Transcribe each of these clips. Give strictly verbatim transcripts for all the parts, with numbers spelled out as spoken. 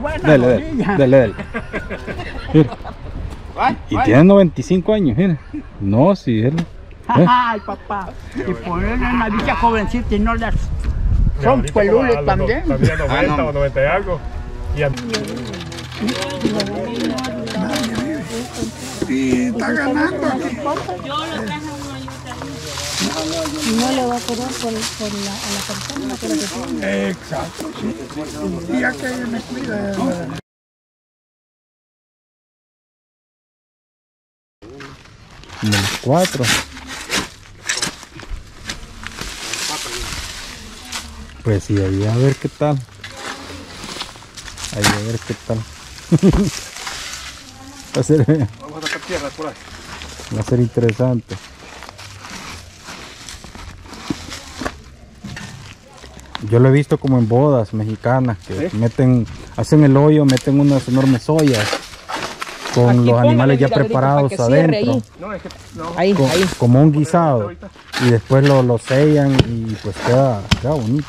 Buena, dele, dele, dele, dele. Mira. Ay, y ay. Tiene noventa y cinco años, mira. No, si él. ¿Eh? Ay, papá. Y ponerle una bicha jovencita y no las. Son pelules también. No, también noventa ah, no. o noventa y algo. Y a... Y está ganando aquí. Yo lo traje a no le va a cobrar por, por la, a la persona que lo que exacto, sí. Y ya que ella me cuida. Como los cuatro. Pues sí, ahí a ver qué tal. Ahí a ver qué tal. Va a ser... Vamos a sacar tierra por ahí. Va a ser interesante. Yo lo he visto como en bodas mexicanas que ¿sí? meten, hacen el hoyo, meten unas enormes ollas con aquí los animales ya preparados adentro. No, es que, no. Ahí, con, ahí. Como un guisado. Y después lo, lo sellan y pues queda, queda bonito.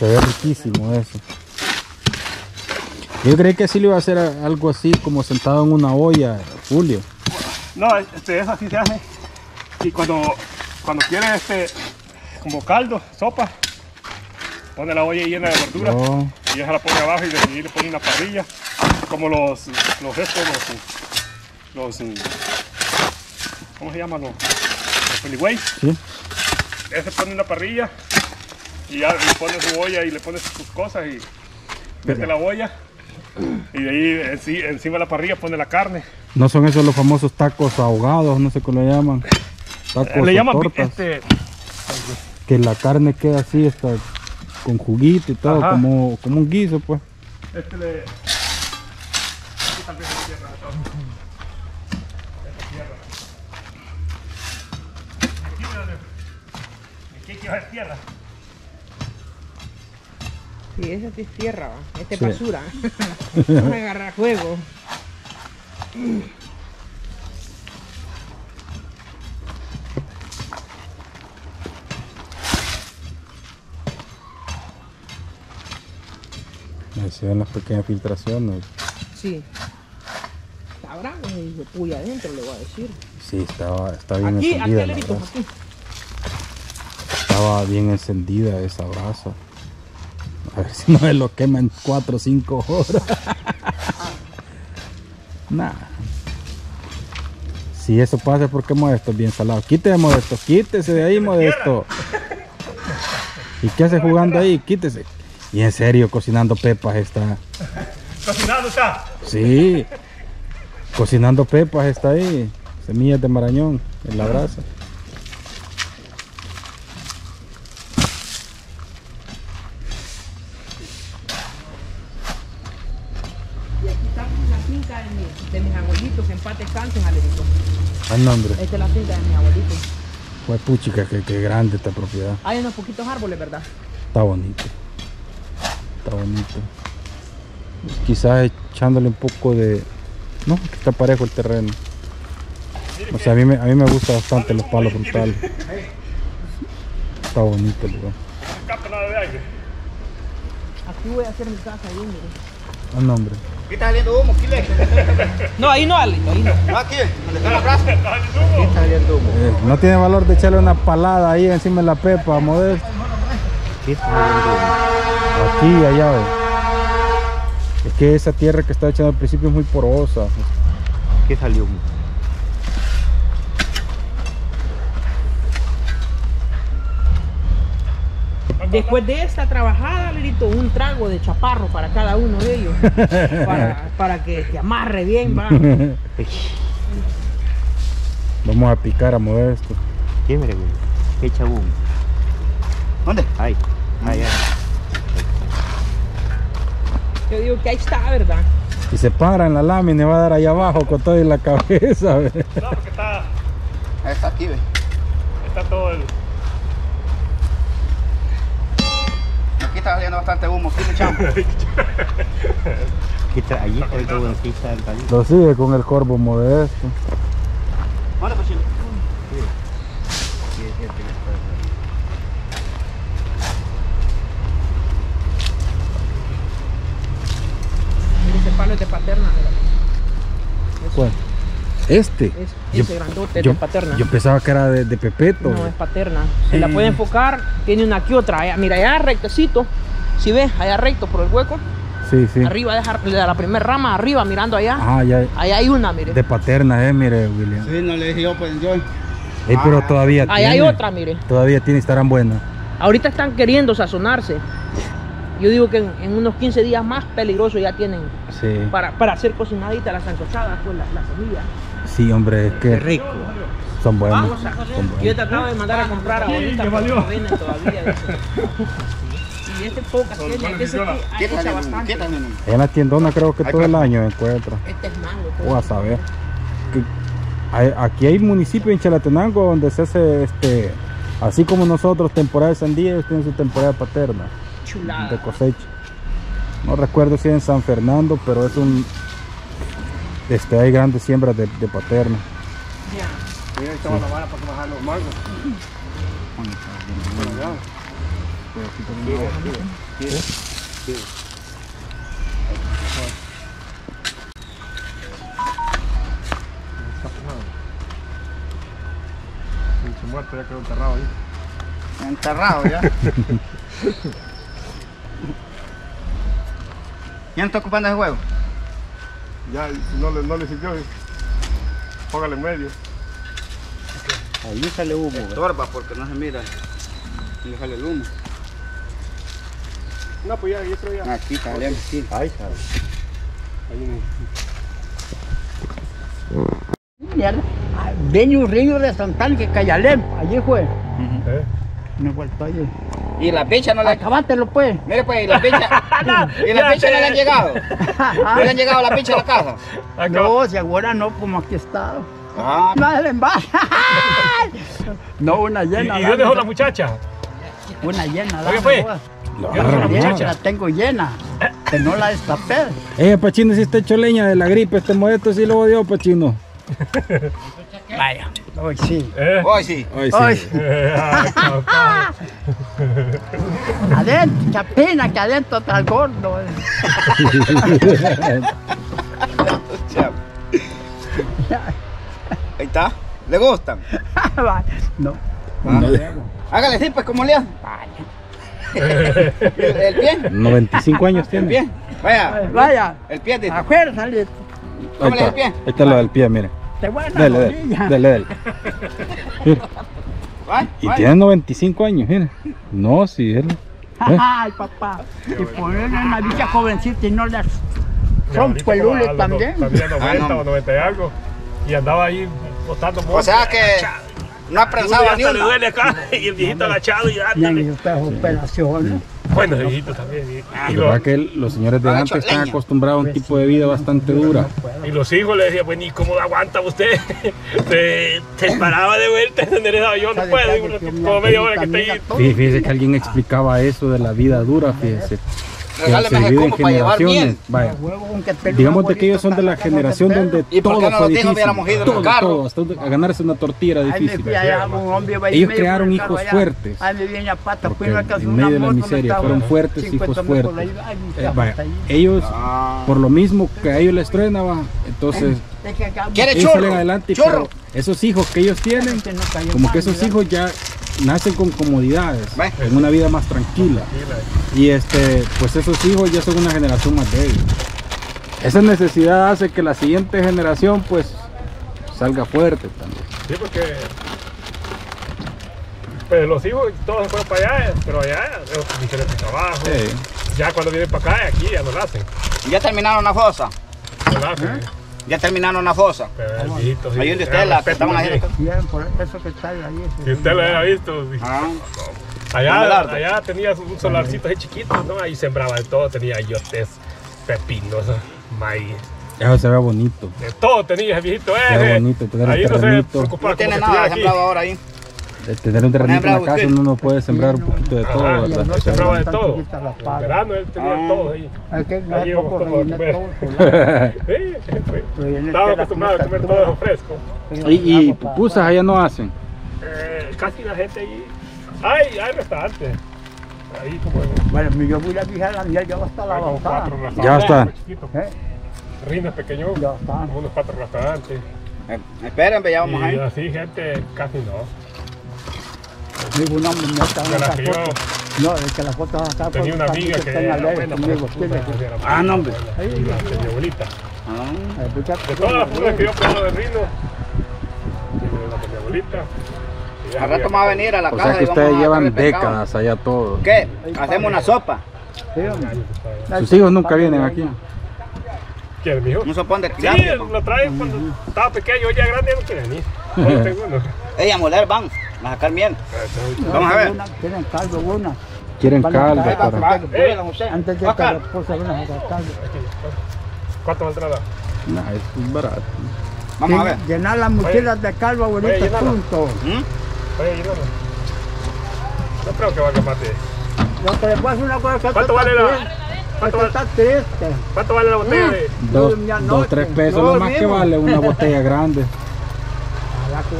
Se ve riquísimo eso. Yo creí que sí le iba a hacer algo así como sentado en una olla, Julio. No, este, eso así se hace. Y cuando, cuando quieres este, como caldo, sopa. Pone la olla llena de verdura no. y esa la pone abajo y de, y le pone una parrilla, como los, los estos, los, los, ¿cómo se llaman? Los, los peligüeyes. ¿Sí? Ese pone una parrilla y ya le pone su olla y le pone sus cosas y pero, mete la olla y de ahí enci, encima de la parrilla pone la carne. ¿No son esos los famosos tacos ahogados? No sé qué lo llaman. Tacos le llaman tortas. Este, que la carne queda así hasta con juguito y todo, como, como un guiso pues. Este le... Aquí también se cierra todo. Esta tierra. Aquí, aquí va a ser tierra. Sí, esa sí es tierra, esta es sí. basura. Vamos a agarrar fuego. Se ven las pequeñas filtraciones. Sí. Está bravo, hijo de puya adentro, le voy a decir. Sí, estaba, estaba bien aquí, encendida. Aquí, aquí, aquí. Estaba bien encendida esa brasa. A ver si no se lo quema en cuatro o cinco horas. Nada. Si eso pasa, ¿por qué Modesto es bien salado? Quítese, Modesto, quítese de ahí, Modesto. ¿Y qué hace jugando ahí? Quítese. Y en serio, cocinando pepas está. ¿Cocinando está? Sí. Cocinando pepas está ahí. Semillas de marañón en la brasa. Y aquí está la finca de, mi, de mis abuelitos, en paz descansen, Alerito. ¿Al nombre? Esta es la finca de mis abuelitos. Pues puchica, que, que grande esta propiedad. Hay unos poquitos árboles, ¿verdad? Está bonito. Está bonito, quizás echándole un poco de no, que está parejo el terreno, o sea, a mí me, a mí me gusta bastante los palos frutales. Está bonito el lugar. Aquí voy a hacer mi casa ahí, mire. Un nombre. ¿Qué está saliendo humo? No, ahí no, ahí no. Aquí, donde está la brasa. Está saliendo humo. No tiene valor de echarle una palada ahí encima de la pepa, Modesto. Aquí está saliendo humo. Aquí y allá, es que esa tierra que está echando al principio es muy porosa. ¿Qué salió? Después de esta trabajada, Lerito, un trago de chaparro para cada uno de ellos. Para, para que se amarre bien, va. Vamos a picar a Modesto. ¿Qué me recuerda? ¿Qué chabón? ¿Dónde? Ahí, ahí, ahí. Yo digo que ahí está, ¿verdad? Y se para en la lámina y va a dar allá abajo con todo en la cabeza. ¿Verdad? No, porque está... Ahí está aquí, ve. Está todo el... Aquí está saliendo bastante humo, aquí luchamos. Aquí está, allí está el jovencista del talento. Lo sigue con el corvo Modesto. Bueno, pues, sí. ¿Cuál es de Paterna? ¿Cuál? Este. este yo, ese grandote yo, es de Paterna. Yo pensaba que era de, de Pepeto. No, es Paterna. Se sí. la puede enfocar, tiene una que otra. Allá, mira, allá rectecito. Si ves, allá recto por el hueco. Sí, sí. Arriba, dejar la primera rama, arriba, mirando allá. Ah, ya. Allá hay una, mire. De Paterna, eh, mire, William. Sí, no le dije yo, pues yo. Ey, pero todavía allá tiene. Allá hay otra, mire. Todavía tiene, estarán buenas. Ahorita están queriendo sazonarse. Yo digo que en, en unos quince días más peligroso ya tienen. Sí. Para, para hacer cocinaditas las ancochadas con las la semillas. Sí, hombre, es que qué rico. Son buenas. Vamos a José. Yo te acabo de mandar a comprar ahorita. Sí, valió. No venden todavía. Y este pocas tiene, este es poca, que hay bastante. En la tiendona creo que todo el año encuentra. Este es mango. O a saber. Que hay, aquí hay municipios en Chalatenango donde se hace, este, así como nosotros, temporada de sandía, ellos tienen su temporada paterna. Chulada. De cosecha. No recuerdo si es en San Fernando, pero es un... Este, hay grandes siembras de, de paterna. Ya. Mira, ahí estaba la vara para bajar los mangos. Pinche muerto, ya quedó enterrado ahí. Enterrado ya. ¿Ya no está ocupando ese huevo? Ya, no, no le sirvió. Póngale medio. Ahí sale humo. Estorba porque no se mira. Y le sale el humo. No, pues ya, yo creo ya. Aquí sale, aquí. Ahí sale. Ahí me... Mierda. Viene un río de Santa Ana que Cayalem. Allí fue. Uh-huh. ¿Eh? Me vuelto allí. Y la pincha no le... Acabátelo pues. Mire pues, y la pincha... no, y la pincha no le han llegado. No le han llegado la pincha a la casa. No, si ahora no, como aquí está. Ah. No, se embaja. No, una llena. ¿Y, y dónde dejó la muchacha? Una llena. ¿Qué fue? No, la, llena, la tengo llena, que no la destapé. Eh, Pachino, si está hecho leña de la gripe, este modesto sí lo odió, Pachino. Vaya, hoy sí. ¿Eh? Hoy sí. Hoy sí. Hoy sí. Adentro, chapina, que adentro está el gordo. Ahí está. ¿Le gustan? No. Ah, no le... Hágale sí, pues, como le hacen. Vaya. ¿El, el pie? noventa y cinco años tiene. ¿El pie? Vaya. Vaya. El pie, dice. Acuérdate. ¿Cómo le da el pie? Ahí está lo del pie, mire. Te voy a dar la rodilla. Dale, dale, dale. Y tiene noventa y cinco años, mire. No, si él. ¿Eh? Ay, papá. Y ponerle una bicha jovencita y no le rompo el hule también. También noventa o noventa y algo. Y andaba ahí botando motos. O sea que... No aprensaba ni una. Le duele acá y el viejito agachado y ándale. Y estas operaciones. Bueno, el viejito también. La verdad que los señores de antes están acostumbrados a un tipo de vida bastante dura. Y los hijos le decían, bueno, ¿y cómo aguanta usted? Se paraba de vuelta, se enderezaba. Yo no puedo, como media hora que estoy ahí. Fíjese que alguien explicaba eso de la vida dura, fíjese. Regálame ese combo para llevar bien. Vaya. Digamos de que ellos son de la generación donde todo fue difícil. Todo, todo, hasta ganarse una tortilla difícil. Ellos crearon hijos fuertes. En medio de la miseria fueron fuertes, hijos fuertes. Eh, vaya. Ellos, por lo mismo que a ellos les truenaba, entonces... Ellos salen adelante, pero esos hijos que ellos tienen, como que esos hijos ya... Nacen con comodidades, en una vida más tranquila. Y este, pues esos hijos ya son una generación más débil. Esa necesidad hace que la siguiente generación pues salga fuerte también. Sí, porque pues los hijos todos se fueron para allá, pero allá es diferente trabajo. Sí. Ya cuando vienen para acá, aquí ya no nacen. Ya terminaron la fosa. No nacen. ¿Eh? Ya terminaron la fosa. Ahí donde usted la estaban haciendo. Eso que está ahí. Si usted lo había visto. Ah. Allá, allá tenía un solarcito ahí chiquito, ¿no? Ahí sembraba de todo. Tenía yotes, pepinos, maíz. Eso se ve bonito. De todo tenía, viejito. Se ve bonito. Tener ahí no se preocupaba. No tiene nada sembrado ahora ahí. De tener un terrenito en la casa uno no puede sembrar un poquito de todo. No sembraba de todo. En verano él tenía todo ahí. Allí iba a comer. Estaba acostumbrado a comer todo fresco. ¿Y pupusas allá no hacen? Casi la gente ahí. Hay, hay restaurantes. Ahí como... Bueno, yo voy a fijar la mía, ya va a estar la bajada. Ya está. rindas pequeños, unos cuatro restaurantes. Eh, espérenme, ya vamos y a ir. Así gente casi no. Una, una, una, una, una no, es que las fotos acá tenía una amiga que era buena para las putas. Ah, no, hombre. Mi abuelita. De todas las putas que yo pongo de rino, mi abuelita. Al rato vamos a venir a la casa. O sea que ustedes llevan décadas allá todos. ¿Qué? ¿Hacemos una sopa? Sus hijos nunca vienen aquí. ¿Quién, mi hijo? Un sopón de tirar. Sí, lo trae cuando estaba pequeño, ya grande ya no quiere venir. Ella moler van. A sacar miel. Vamos a ver. Quieren caldo, buena. Quieren caldo. Antes de que la esposa venga a sacar caldo. ¿Cuánto valdrá? No, es barato. Vamos a ver. Llenar las mochilas de caldo, abuelito, punto. Oye, llenarlo. No creo que valga más de eso. Te voy a hacer una cosa. ¿Cuánto vale la? ¿Cuánto vale? Está triste. ¿Cuánto vale la botella? Dos, tres pesos. Lo más que vale una botella grande.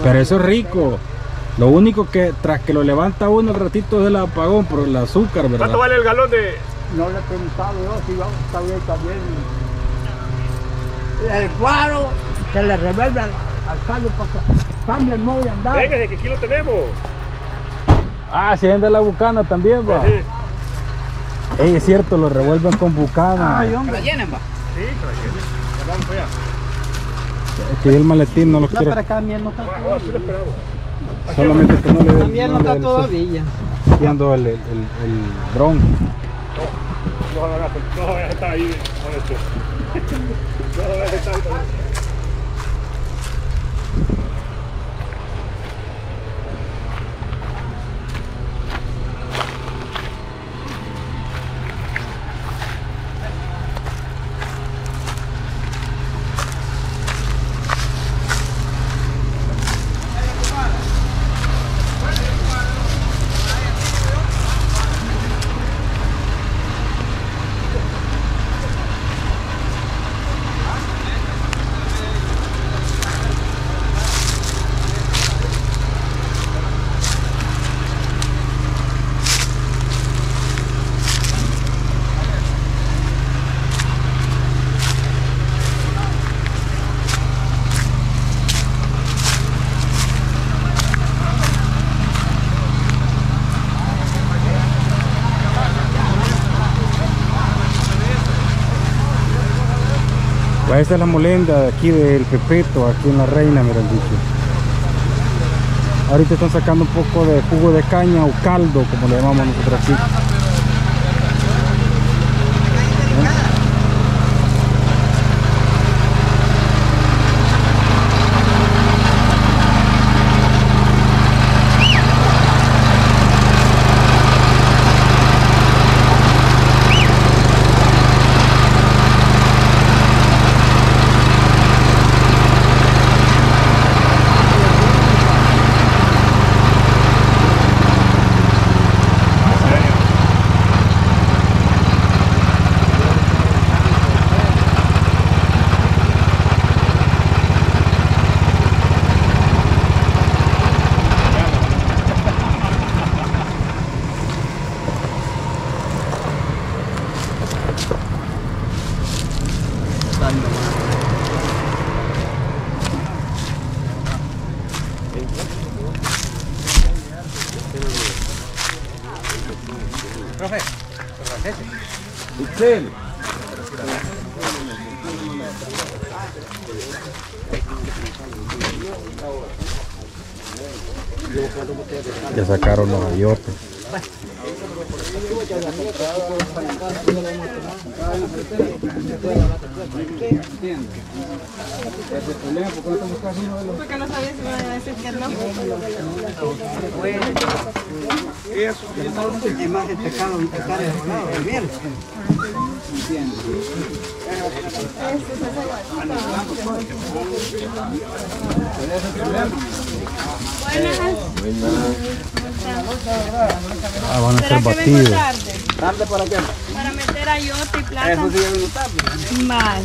Pero eso es rico. Lo único que tras que lo levanta uno el ratito es el apagón por el azúcar, ¿verdad? ¿Cuánto vale el galón de...? No le he preguntado yo si vamos a saber también. El cuadro se le revuelve al, al caldo para que cambie el modo de andar. Venga, de que aquí lo tenemos. Ah, si vende la bucana también, va. Sí. Ey, es cierto, lo revuelven con bucana. Ay, hombre. ¿Que lo llenen, va? Sí, que lo llenen. Ya vamos allá. Es que yo el maletín no lo quiero. No, para acá bien no está. Bueno, ahora sí lo esperamos. Solamente que no le den. También no está todavía. Viendo el, el, el, el dron. No, no, no, no, está ahí. No, no, está ahí. Esta es la molenda de aquí del Pepeto, aquí en La Reina, mira el dicho. Ahorita están sacando un poco de jugo de caña o caldo, como le llamamos nosotros aquí. Ya sacaron los ayotes. Porque no sabía si me iba a decir que no. Es más de pescado, un pescado de miel. Ah, van a ser batidos. ¿Tarde para qué? Para meter ayote y plata. Eso sí es tarde. Mal.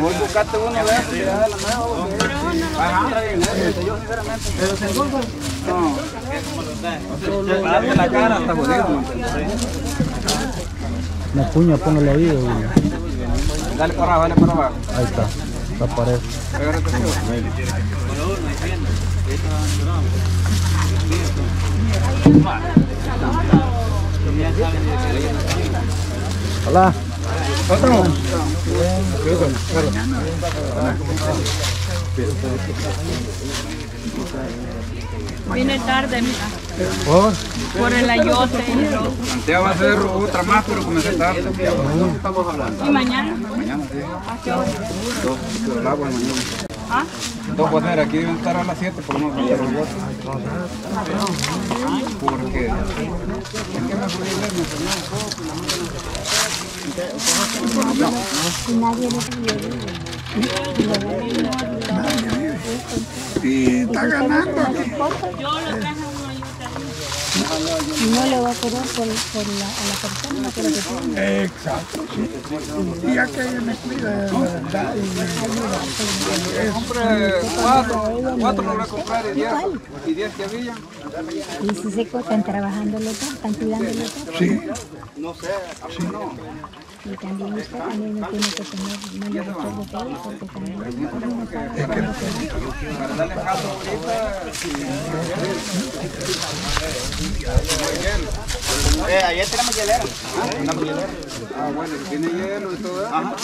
Voy a buscarte una vez, tirada de la mano. Pero no, no. Pero seguro. No. Para la cara hasta jodido. Una puña, póngale ahí. O... Dale para abajo, dale para abajo. Ahí está, la pared. Hola. ¿Otro? Vine tarde, mira. ¿Por? Por el ayote. Te va a hacer otra más, pero comencé tarde. Estamos hablando. ¿Y mañana? Mañana, sí. ¿A qué hora? Dos, el agua mañana. ¿Ah? Dos, pues mira, aquí deben estar a las siete, por lo menos. Porque... ¿En qué me fui a ver? Me enseñó un poco, la gente no. Y está ganando. Yo lo traje. No le va a cobrar por, por la, a la persona que lo que. Exacto. Y ya que ella me cuida, compré cuatro, cuatro lo voy a comprar y diez, y diez que había. ¿Y si se están trabajando los dos? ¿Están cuidando los dos? Sí. No sé, así no. Y también usted también no tiene que tener menos de todo porque también no tiene que tener menos de. Para darle caso ahorita. Ayer tenemos hielera. ¿Una hielera? Ah, bueno, tiene hielo y todo eso. Ajá.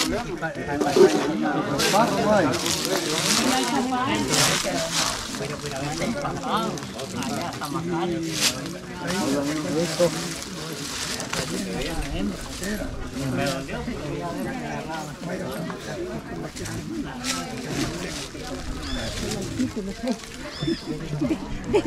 Gracias.